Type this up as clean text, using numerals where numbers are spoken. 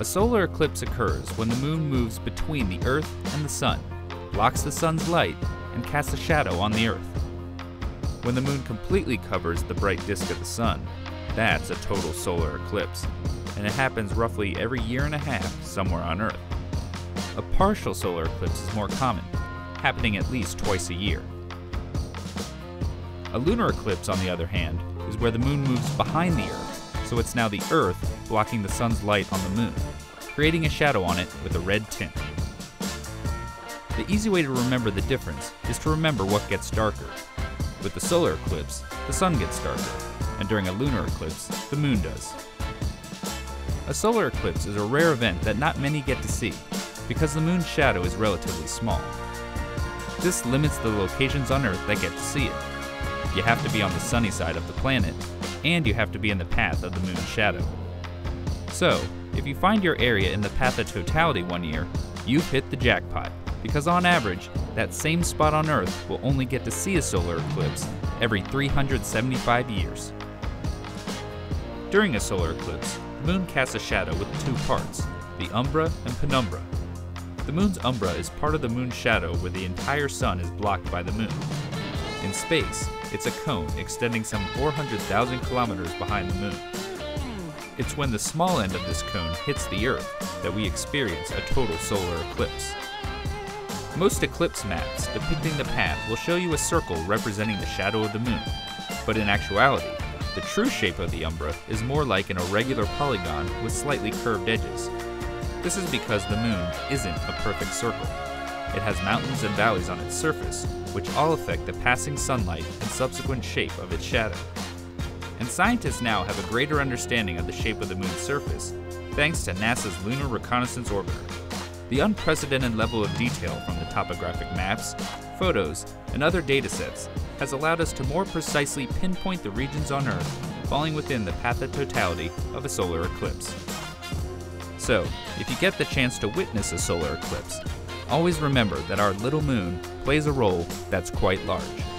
A solar eclipse occurs when the moon moves between the Earth and the sun, blocks the sun's light, and casts a shadow on the Earth. When the moon completely covers the bright disk of the sun, that's a total solar eclipse, and it happens roughly every year and a half somewhere on Earth. A partial solar eclipse is more common, happening at least twice a year. A lunar eclipse, on the other hand, is where the moon moves behind the Earth, so it's now the Earth blocking the sun's light on the moon, creating a shadow on it with a red tint. The easy way to remember the difference is to remember what gets darker. With the solar eclipse, the sun gets darker, and during a lunar eclipse, the moon does. A solar eclipse is a rare event that not many get to see, because the moon's shadow is relatively small. This limits the locations on Earth that get to see it. You have to be on the sunny side of the planet, and you have to be in the path of the moon's shadow. So, if you find your area in the path of totality one year, you've hit the jackpot, because on average, that same spot on Earth will only get to see a solar eclipse every 375 years. During a solar eclipse, the moon casts a shadow with two parts, the umbra and penumbra. The moon's umbra is part of the moon's shadow where the entire sun is blocked by the moon. In space, it's a cone extending some 400,000 kilometers behind the moon. It's when the small end of this cone hits the Earth that we experience a total solar eclipse. Most eclipse maps depicting the path will show you a circle representing the shadow of the moon, but in actuality, the true shape of the umbra is more like an irregular polygon with slightly curved edges. This is because the moon isn't a perfect circle. It has mountains and valleys on its surface, which all affect the passing sunlight and subsequent shape of its shadow. And scientists now have a greater understanding of the shape of the moon's surface, thanks to NASA's Lunar Reconnaissance Orbiter. The unprecedented level of detail from the topographic maps, photos, and other datasets has allowed us to more precisely pinpoint the regions on Earth falling within the path of totality of a solar eclipse. So, if you get the chance to witness a solar eclipse, always remember that our little moon plays a role that's quite large.